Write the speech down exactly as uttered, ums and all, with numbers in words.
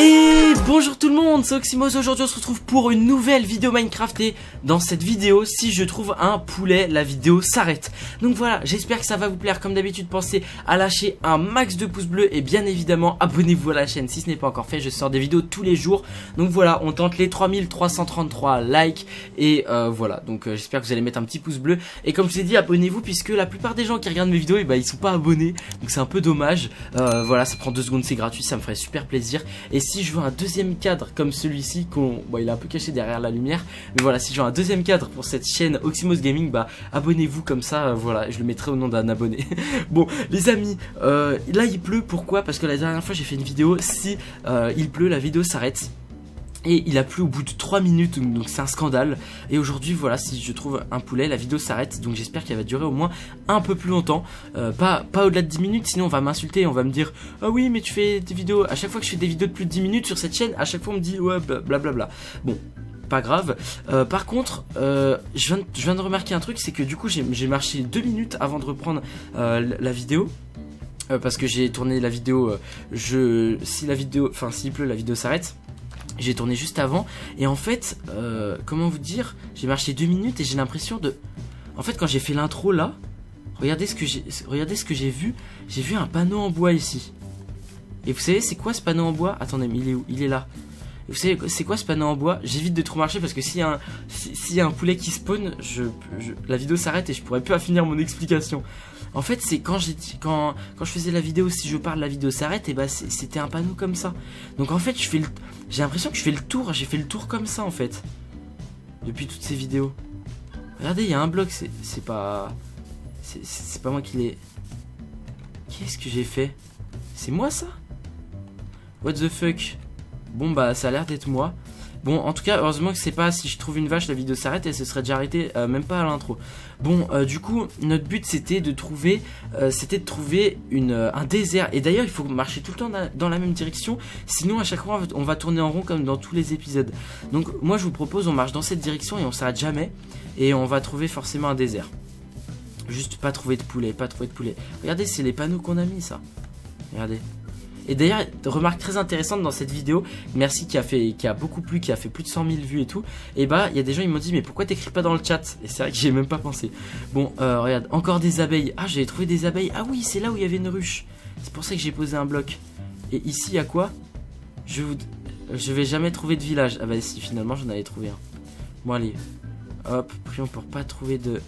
Et bonjour tout le monde, c'est Oximoz. Aujourd'hui on se retrouve pour une nouvelle vidéo Minecraft. Et dans cette vidéo, si je trouve un poulet, la vidéo s'arrête. Donc voilà, j'espère que ça va vous plaire. Comme d'habitude, pensez à lâcher un max de pouces bleus. Et bien évidemment, abonnez-vous à la chaîne si ce n'est pas encore fait. Je sors des vidéos tous les jours. Donc voilà, on tente les trois mille trois cent trente-trois likes. Et euh, voilà, donc euh, j'espère que vous allez mettre un petit pouce bleu. Et comme je vous ai dit, abonnez-vous, puisque la plupart des gens qui regardent mes vidéos, et bah, ils sont pas abonnés. Donc c'est un peu dommage. euh, Voilà, ça prend deux secondes, c'est gratuit, ça me ferait super plaisir. Et si je veux un deuxième cadre comme celui-ci, qu'on, bon, il est un peu caché derrière la lumière, mais voilà, si je veux un deuxième cadre pour cette chaîne Oximoz Gaming, bah abonnez-vous comme ça, euh, voilà, je le mettrai au nom d'un abonné. Bon, les amis, euh, là il pleut, pourquoi? Parce que la dernière fois j'ai fait une vidéo, si euh, il pleut, la vidéo s'arrête. Et il a plu au bout de trois minutes, donc c'est un scandale. Et aujourd'hui, voilà, si je trouve un poulet, la vidéo s'arrête. Donc j'espère qu'elle va durer au moins un peu plus longtemps, euh, pas, pas au-delà de dix minutes. Sinon on va m'insulter, on va me dire: ah oui, mais tu fais des vidéos, à chaque fois que je fais des vidéos de plus de dix minutes sur cette chaîne, à chaque fois on me dit ouais, blablabla. Bon, pas grave. euh, Par contre, euh, je, viens de, je viens de remarquer un truc, c'est que du coup j'ai marché deux minutes avant de reprendre euh, la vidéo. euh, Parce que j'ai tourné la vidéo, euh, je, si la vidéo, enfin s'il pleut, la vidéo s'arrête. J'ai tourné juste avant, et en fait, euh, comment vous dire, j'ai marché deux minutes et j'ai l'impression de... En fait, quand j'ai fait l'intro là, regardez ce que j'ai regardez ce que j'ai vu, j'ai vu un panneau en bois ici. Et vous savez, c'est quoi ce panneau en bois? Attendez, mais il est où? Il est là. Et vous savez, c'est quoi ce panneau en bois? J'évite de trop marcher parce que s'il y, si, si y a un poulet qui spawn, je, je, la vidéo s'arrête et je pourrais plus finir mon explication. En fait, c'est quand j'ai quand, quand je faisais la vidéo, si je parle, la vidéo s'arrête, et bah c'était un panneau comme ça. Donc en fait, je fais le... J'ai l'impression que je fais le tour, j'ai fait le tour comme ça en fait, depuis toutes ces vidéos. Regardez, il y a un bloc, c'est pas... C'est pas moi qui l'ai... Qu'est-ce que j'ai fait? C'est moi ça? What the fuck? Bon bah ça a l'air d'être moi. Bon, en tout cas, heureusement que c'est pas si je trouve une vache, la vidéo s'arrête, et ce serait déjà arrêté, euh, même pas à l'intro. Bon, euh, du coup, notre but c'était de trouver, euh, c'était de trouver une, euh, un désert. Et d'ailleurs, il faut marcher tout le temps dans la même direction, sinon à chaque fois on va tourner en rond comme dans tous les épisodes. Donc moi je vous propose, on marche dans cette direction et on s'arrête jamais, et on va trouver forcément un désert. Juste pas trouver de poulet, pas trouver de poulet. Regardez, c'est les panneaux qu'on a mis ça. Regardez. Et d'ailleurs, remarque très intéressante dans cette vidéo, merci, qui a fait, qui a beaucoup plu, qui a fait plus de cent mille vues et tout. Et bah, il y a des gens, ils m'ont dit: mais pourquoi t'écris pas dans le chat? Et c'est vrai que j'ai même pas pensé. Bon, euh, regarde, encore des abeilles. Ah, j'avais trouvé des abeilles. Ah oui, c'est là où il y avait une ruche. C'est pour ça que j'ai posé un bloc. Et ici, il y a quoi? Je vous... Je vais jamais trouver de village. Ah bah si, finalement, j'en avais trouvé un. Bon, allez. Hop, prions pour pas trouver de...